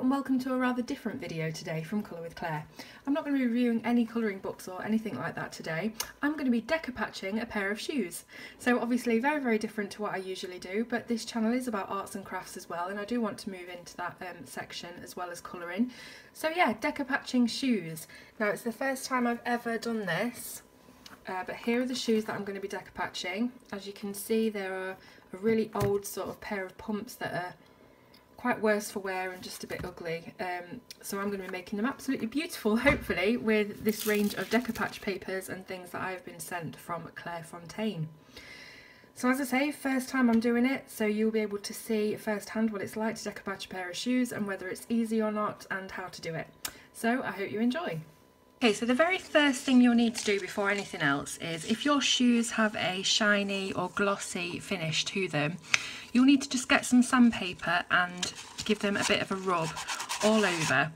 Hello and welcome to a rather different video today from Colour with Claire. I'm not going to be reviewing any colouring books or anything like that today. I'm going to be decopatching a pair of shoes. So obviously very, very different to what I usually do, but this channel is about arts and crafts as well, and I do want to move into that section as well as colouring. So yeah, decopatching shoes. Now it's the first time I've ever done this, but here are the shoes that I'm going to be decopatching. As you can see, there are a really old sort of pair of pumps that are quite worse for wear and just a bit ugly, so I'm going to be making them absolutely beautiful, hopefully, with this range of decoupage papers and things that I've been sent from Claire Fontaine. So as I say, first time I'm doing it, so you'll be able to see firsthand what it's like to decoupage a pair of shoes and whether it's easy or not and how to do it. So I hope you enjoy. Okay, so the very first thing you'll need to do before anything else is, if your shoes have a shiny or glossy finish to them, you'll need to just get some sandpaper and give them a bit of a rub all over,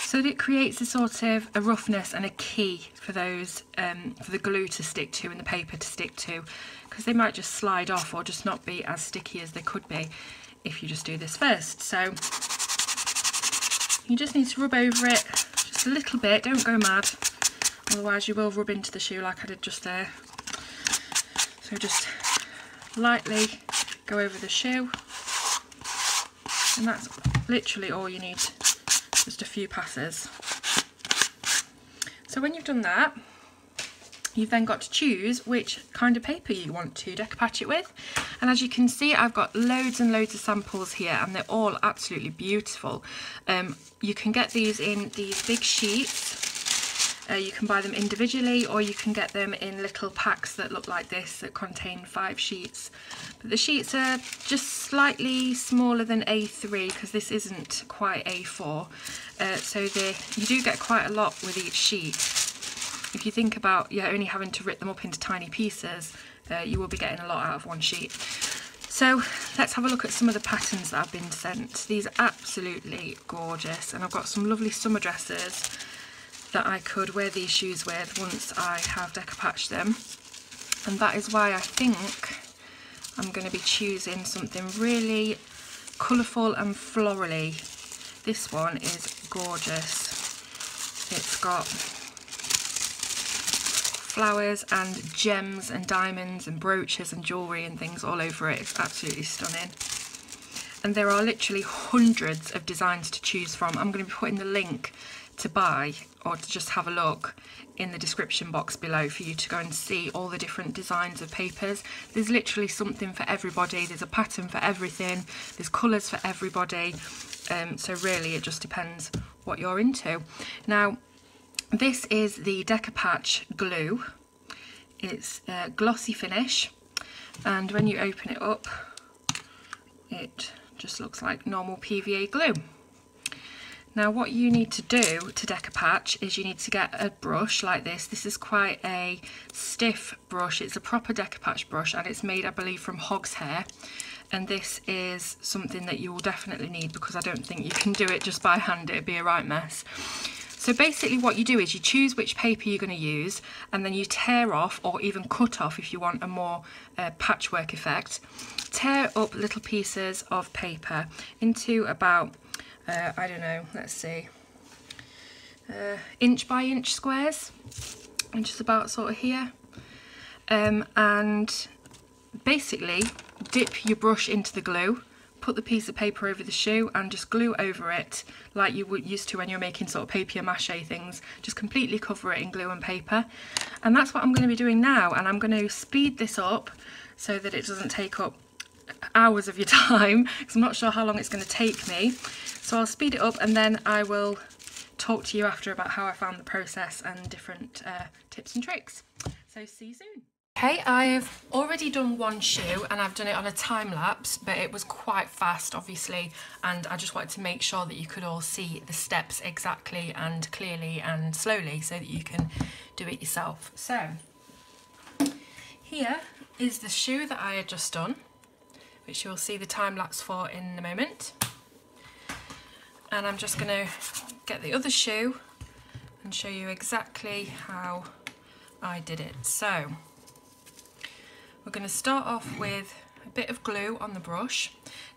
so that it creates a sort of a roughness and a key for those, for the glue to stick to and the paper to stick to, because they might just slide off or just not be as sticky as they could be if you just do this first. So you just need to rub over it a little bit, don't go mad, otherwise you will rub into the shoe like I did just there. So just lightly go over the shoe, and that's literally all you need, just a few passes. So when you've done that, you've then got to choose which kind of paper you want to decoupage it with, and as you can see, I've got loads and loads of samples here, and they're all absolutely beautiful. You can get these in these big sheets, you can buy them individually, or you can get them in little packs that look like this that contain 5 sheets, but the sheets are just slightly smaller than A3 because this isn't quite A4, so you do get quite a lot with each sheet. If you think about only having to rip them up into tiny pieces, you will be getting a lot out of one sheet. So let's have a look at some of the patterns that I've been sent. These are absolutely gorgeous, and I've got some lovely summer dresses that I could wear these shoes with once I have decoupaged them, and that is why I think I'm going to be choosing something really colourful and florally. This one is gorgeous. It's got flowers and gems and diamonds and brooches and jewellery and things all over it. It's absolutely stunning, and there are literally hundreds of designs to choose from. I'm going to be putting the link to buy or to just have a look in the description box below for you to go and see all the different designs of papers. There's literally something for everybody, there's a pattern for everything, there's colours for everybody, so really it just depends what you're into. Now this is the Decopatch glue. It's a glossy finish, and when you open it up, it just looks like normal PVA glue. Now what you need to do to decoupage is you need to get a brush like this. This is quite a stiff brush. It's a proper decoupage brush, and it's made, I believe, from hog's hair. And this is something that you will definitely need, because I don't think you can do it just by hand. It'd be a right mess. So basically what you do is you choose which paper you're going to use, and then you tear off, or even cut off if you want a more patchwork effect, tear up little pieces of paper into about, I don't know, let's see, inch by inch squares, and just about sort of here, and basically dip your brush into the glue, put the piece of paper over the shoe and just glue over it like you were used to when you're making sort of papier-mâché things. Just completely cover it in glue and paper, and that's what I'm going to be doing now, and I'm going to speed this up so that it doesn't take up hours of your time, because I'm not sure how long it's going to take me. So I'll speed it up, and then I will talk to you after about how I found the process and different tips and tricks. So see you soon. Okay, I've already done one shoe, and I've done it on a time lapse, but it was quite fast obviously, and I just wanted to make sure that you could all see the steps exactly and clearly and slowly so that you can do it yourself. So here is the shoe that I had just done, which you'll see the time lapse for in a moment, and I'm just going to get the other shoe and show you exactly how I did it. So we're going to start off with a bit of glue on the brush.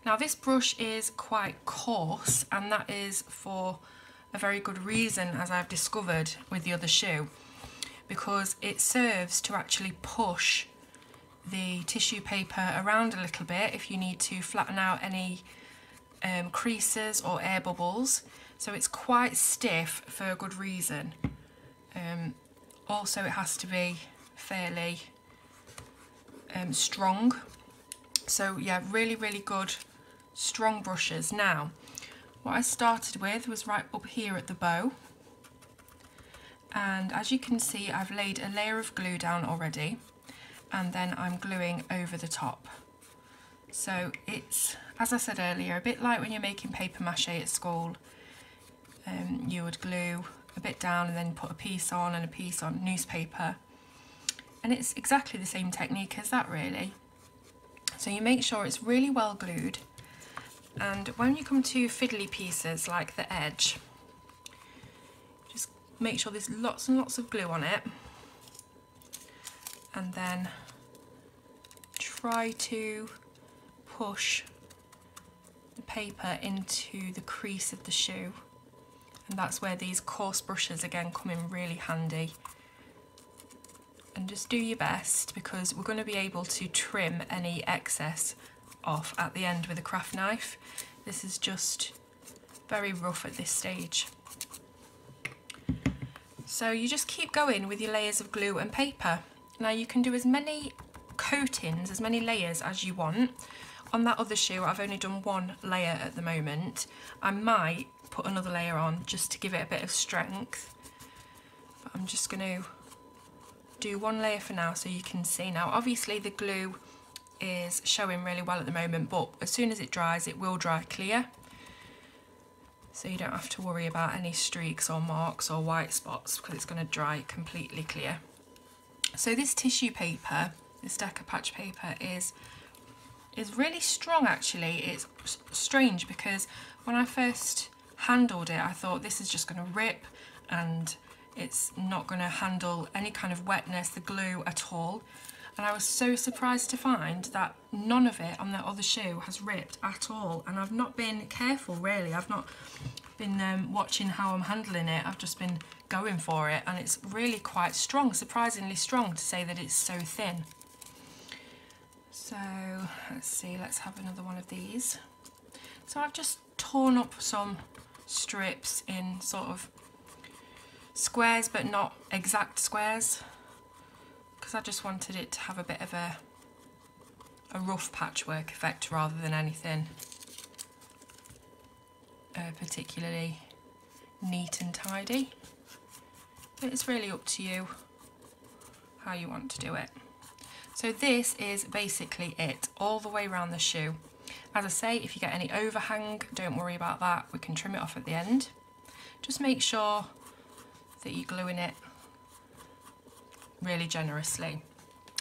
Now this brush is quite coarse, and that is for a very good reason, as I've discovered with the other shoe, because it serves to actually push the tissue paper around a little bit if you need to flatten out any creases or air bubbles. So it's quite stiff for a good reason. Also it has to be fairly strong. So yeah, really, really good strong brushes. Now, what I started with was right up here at the bow. And as you can see, I've laid a layer of glue down already, and then I'm gluing over the top. So it's, as I said earlier, a bit like when you're making paper mache at school. You would glue a bit down and then put a piece on and a piece on newspaper. And it's exactly the same technique as that, really. So you make sure it's really well glued. And when you come to fiddly pieces like the edge, just make sure there's lots and lots of glue on it. And then try to push the paper into the crease of the shoe. And that's where these coarse brushes again come in really handy. And just do your best, because we're going to be able to trim any excess off at the end with a craft knife. This is just very rough at this stage. So you just keep going with your layers of glue and paper. Now you can do as many coatings, as many layers as you want. On that other shoe I've only done one layer at the moment. I might put another layer on just to give it a bit of strength. But I'm just going to do one layer for now so you can see. Now obviously the glue is showing really well at the moment, but as soon as it dries it will dry clear. So you don't have to worry about any streaks or marks or white spots, because it's going to dry completely clear. So this tissue paper, this Decopatch paper, is really strong actually. It's strange, because when I first handled it I thought this is just going to rip and it's not going to handle any kind of wetness, the glue at all. And I was so surprised to find that none of it on that other shoe has ripped at all. And I've not been careful, really. I've not been watching how I'm handling it. I've just been going for it, and it's really quite strong, surprisingly strong to say that it's so thin. So let's see, let's have another one of these. So I've just torn up some strips in sort of squares, but not exact squares, because I just wanted it to have a bit of a rough patchwork effect rather than anything particularly neat and tidy. But it's really up to you how you want to do it. So this is basically it, all the way around the shoe. As I say, if you get any overhang, don't worry about that, we can trim it off at the end. Just make sure that you're gluing it really generously.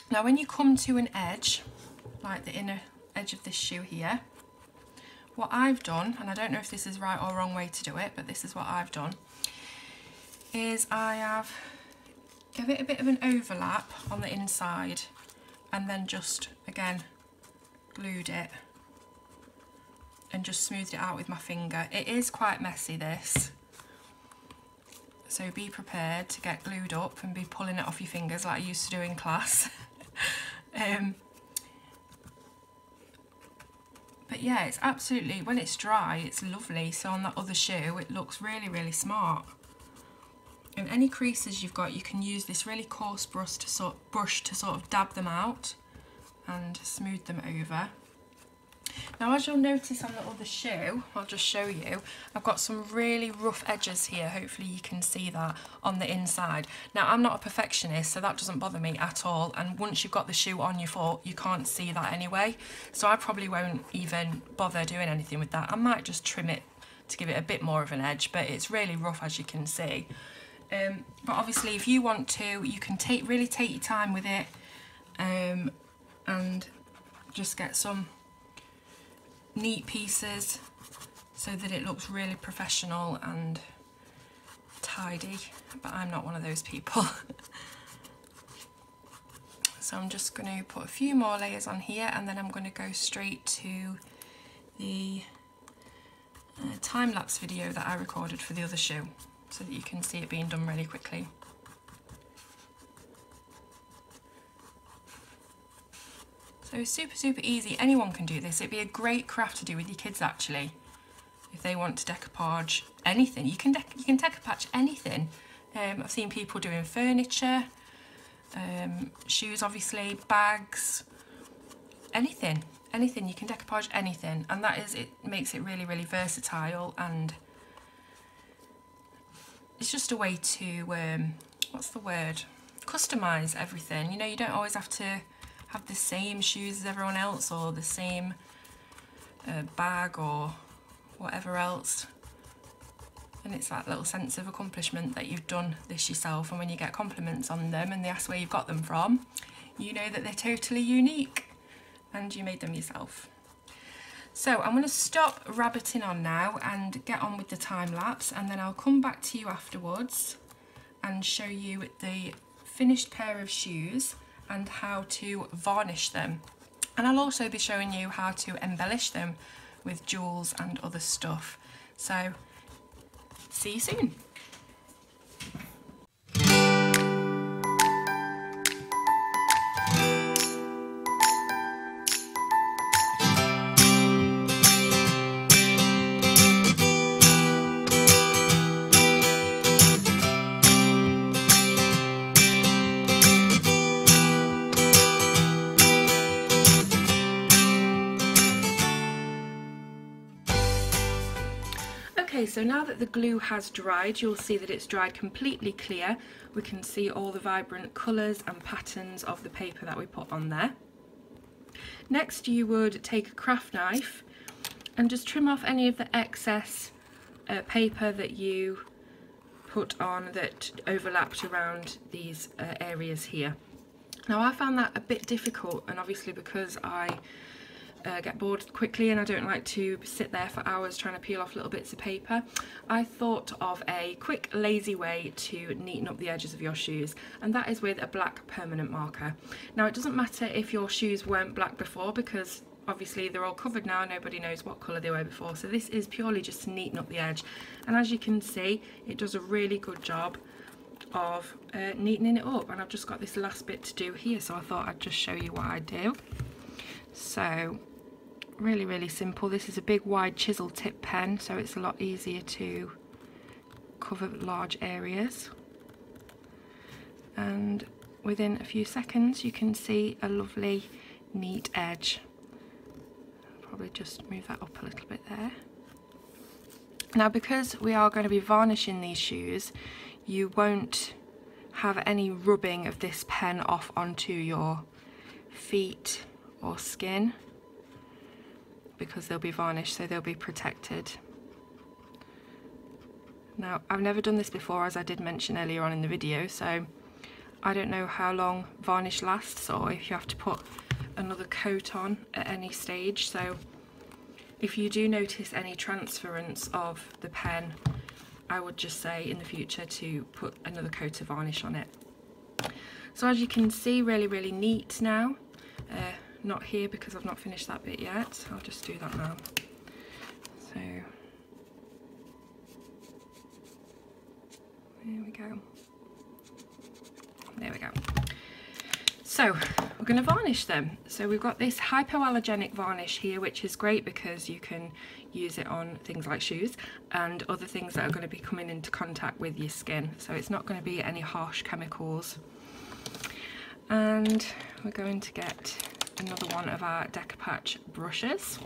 Now when you come to an edge, like the inner edge of this shoe here, what I've done, and I don't know if this is right or wrong way to do it, but this is what I've done, is I have give it a bit of an overlap on the inside, and then just again glued it and just smoothed it out with my finger. It is quite messy, this. So be prepared to get glued up and be pulling it off your fingers like I used to do in class. But yeah, it's absolutely, when it's dry, it's lovely. So on that other shoe, it looks really, really smart. And any creases you've got, you can use this really coarse brush to sort of dab them out and smooth them over. Now, as you'll notice on the other shoe, I'll just show you, I've got some really rough edges here. Hopefully you can see that on the inside. Now, I'm not a perfectionist, so that doesn't bother me at all. And once you've got the shoe on your foot, you can't see that anyway. So I probably won't even bother doing anything with that. I might just trim it to give it a bit more of an edge, but it's really rough, as you can see. But obviously, if you want to, you can really take your time with it and just get some neat pieces so that it looks really professional and tidy, but I'm not one of those people. So I'm just going to put a few more layers on here, and then I'm going to go straight to the time-lapse video that I recorded for the other shoe, so that you can see it being done really quickly. So super, super easy. Anyone can do this. It'd be a great craft to do with your kids, actually. If they want to decoupage anything, you can decoupage anything. I've seen people doing furniture, shoes, obviously, bags, anything. Anything, you can decoupage anything, and that is, it makes it really, really versatile, and it's just a way to, what's the word, customise everything. You know, you don't always have to have the same shoes as everyone else, or the same bag, or whatever else, and it's that little sense of accomplishment that you've done this yourself, and when you get compliments on them and they ask where you've got them from, you know that they're totally unique. And you made them yourself. So I'm going to stop rabbiting on now and get on with the time lapse, and then I'll come back to you afterwards and show you the finished pair of shoes and how to varnish them. And I'll also be showing you how to embellish them with jewels and other stuff. So see you soon. So now that the glue has dried, you'll see that it's dried completely clear. We can see all the vibrant colours and patterns of the paper that we put on there. Next, you would take a craft knife and just trim off any of the excess paper that you put on that overlapped around these areas here. Now, I found that a bit difficult, and obviously because I get bored quickly and I don't like to sit there for hours trying to peel off little bits of paper, I thought of a quick, lazy way to neaten up the edges of your shoes, and that is with a black permanent marker. Now, it doesn't matter if your shoes weren't black before, because obviously they're all covered now, nobody knows what colour they were before, so this is purely just to neaten up the edge. And as you can see, it does a really good job of neatening it up, and I've just got this last bit to do here, so I thought I'd just show you what I do. So really, really simple. This is a big wide chisel tip pen, so it's a lot easier to cover large areas, and within a few seconds you can see a lovely neat edge. Probably just move that up a little bit there. Now, because we are going to be varnishing these shoes, you won't have any rubbing of this pen off onto your feet or skin, because they'll be varnished, so they'll be protected. Now, I've never done this before, as I did mention earlier on in the video, so I don't know how long varnish lasts, or if you have to put another coat on at any stage. So if you do notice any transference of the pen, I would just say in the future to put another coat of varnish on it. So as you can see, really, really neat now. Not here, because I've not finished that bit yet. I'll just do that now. So there we go. There we go. So we're going to varnish them. So we've got this hypoallergenic varnish here, which is great because you can use it on things like shoes and other things that are going to be coming into contact with your skin. So it's not going to be any harsh chemicals. And we're going to get another one of our Decopatch brushes,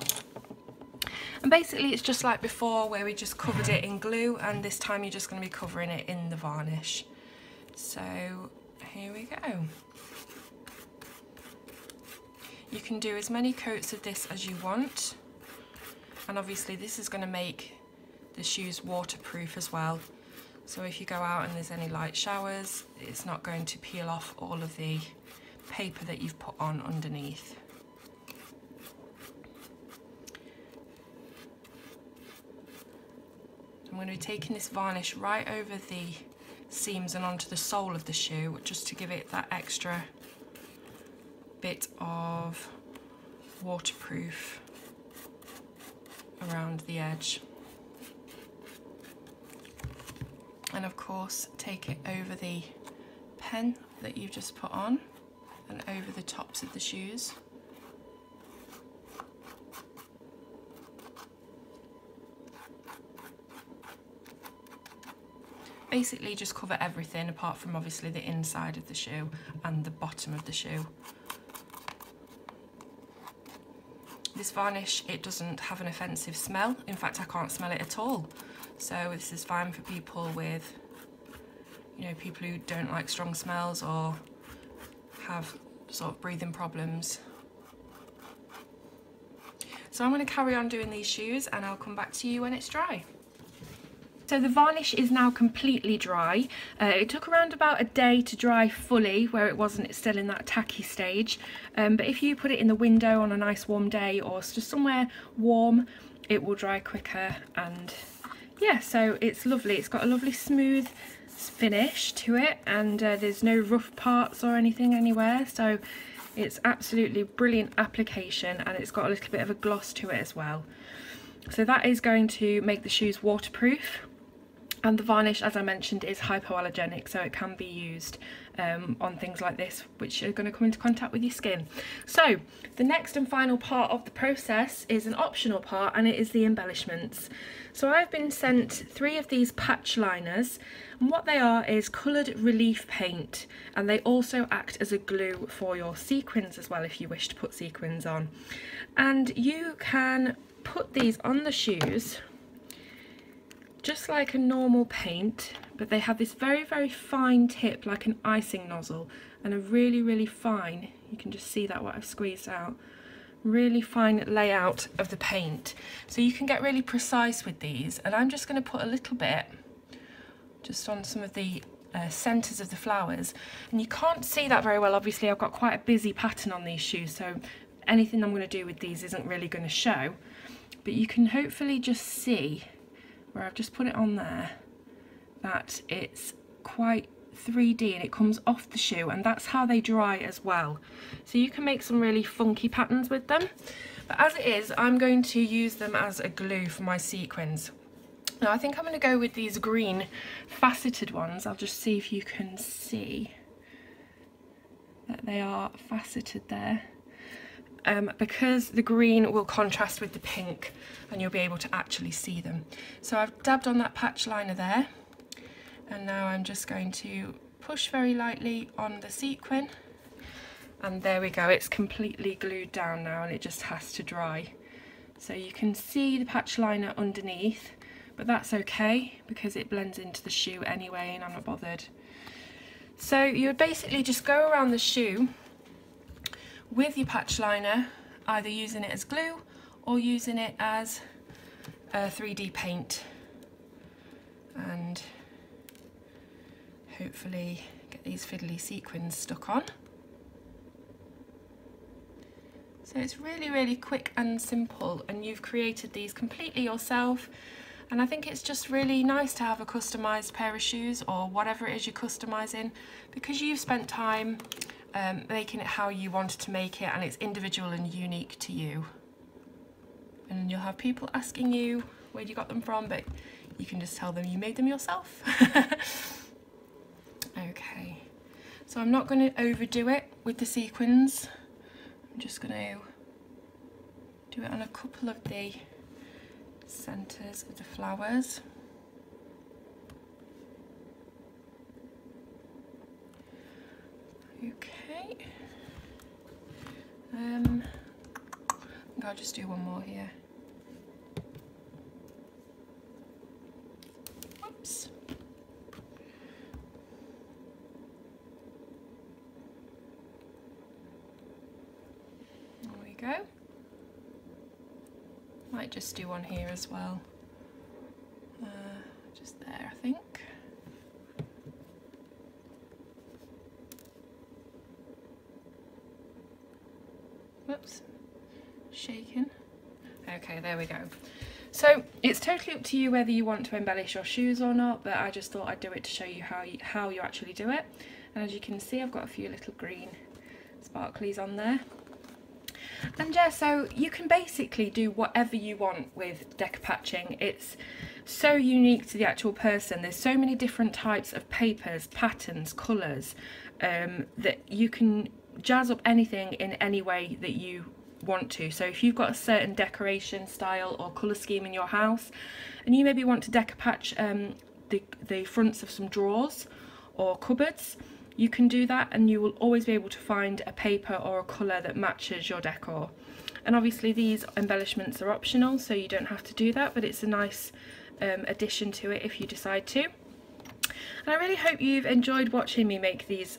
and basically it's just like before, where we just covered it in glue, and this time you're just going to be covering it in the varnish. So here we go. You can do as many coats of this as you want, and obviously this is going to make the shoes waterproof as well, so if you go out and there's any light showers, it's not going to peel off all of the paper that you've put on underneath. I'm going to be taking this varnish right over the seams and onto the sole of the shoe, just to give it that extra bit of waterproof around the edge. And of course, take it over the pen that you've just put on and over the tops of the shoes. Basically just cover everything apart from obviously the inside of the shoe and the bottom of the shoe. This varnish, it doesn't have an offensive smell. In fact, I can't smell it at all. So this is fine for people with, you know, people who don't like strong smells or have sort of breathing problems. So I'm going to carry on doing these shoes and I'll come back to you when it's dry. So the varnish is now completely dry. It took around about a day to dry fully, where it wasn't, it's still in that tacky stage. But if you put it in the window on a nice warm day or just somewhere warm, it will dry quicker. And yeah, so it's lovely. It's got a lovely smooth finish to it, and there's no rough parts or anything anywhere. So it's absolutely brilliant application, and it's got a little bit of a gloss to it as well. So that is going to make the shoes waterproof. And the varnish, as I mentioned, is hypoallergenic, so it can be used on things like this, which are going to come into contact with your skin. So the next and final part of the process is an optional part, and it is the embellishments. So I've been sent 3 of these patch liners, and what they are is coloured relief paint, and they also act as a glue for your sequins as well, if you wish to put sequins on. And you can put these on the shoes just like a normal paint, but they have this very, very fine tip, like an icing nozzle, and a really, really fine, you can just see that what I've squeezed out, really fine layout of the paint. So you can get really precise with these, and I'm just going to put a little bit just on some of the centres of the flowers. And you can't see that very well, obviously I've got quite a busy pattern on these shoes, so anything I'm going to do with these isn't really going to show, but you can hopefully just see where I've just put it on there, that it's quite 3D and it comes off the shoe, and that's how they dry as well. So you can make some really funky patterns with them, but as it is, I'm going to use them as a glue for my sequins. Now I think I'm going to go with these green faceted ones. I'll just see if you can see that they are faceted there. Because the green will contrast with the pink and you'll be able to actually see them. So I've dabbed on that patch liner there, and now I'm just going to push very lightly on the sequin, and there we go, it's completely glued down now, and it just has to dry. So you can see the patch liner underneath, but that's okay because it blends into the shoe anyway and I'm not bothered. So you would basically just go around the shoe with your patch liner, either using it as glue or using it as a 3D paint, and hopefully get these fiddly sequins stuck on. So it's really, really quick and simple, and you've created these completely yourself, and I think it's just really nice to have a customised pair of shoes, or whatever it is you're customising, because you've spent time making it how you wanted to make it, and it's individual and unique to you. And you'll have people asking you where you got them from, but you can just tell them you made them yourself. Okay, so I'm not going to overdo it with the sequins. I'm just going to do it on a couple of the centres of the flowers. Okay, I'll just do one more here. Oops. There we go. Might just do one here as well. Just there, I think. Oops, shaking. Okay, there we go. So it's totally up to you whether you want to embellish your shoes or not, but I just thought I'd do it to show you how you actually do it. And as you can see, I've got a few little green sparklies on there. And yeah, so you can basically do whatever you want with decopatching. It's so unique to the actual person. There's so many different types of papers, patterns, colours, that you can jazz up anything in any way that you want to. So if you've got a certain decoration style or colour scheme in your house, and you maybe want to decopatch the fronts of some drawers or cupboards, you can do that, and you will always be able to find a paper or a colour that matches your decor. And obviously these embellishments are optional, so you don't have to do that, but it's a nice addition to it if you decide to. And I really hope you've enjoyed watching me make these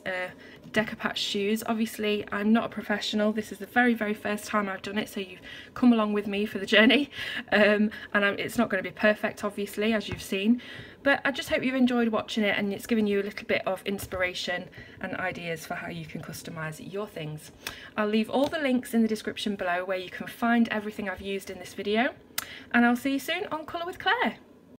decopatch shoes. Obviously I'm not a professional, this is the very first time I've done it, so you've come along with me for the journey, and it's not going to be perfect obviously, as you've seen, but I just hope you've enjoyed watching it and it's given you a little bit of inspiration and ideas for how you can customise your things. I'll leave all the links in the description below where you can find everything I've used in this video, and I'll see you soon on Colour with Claire.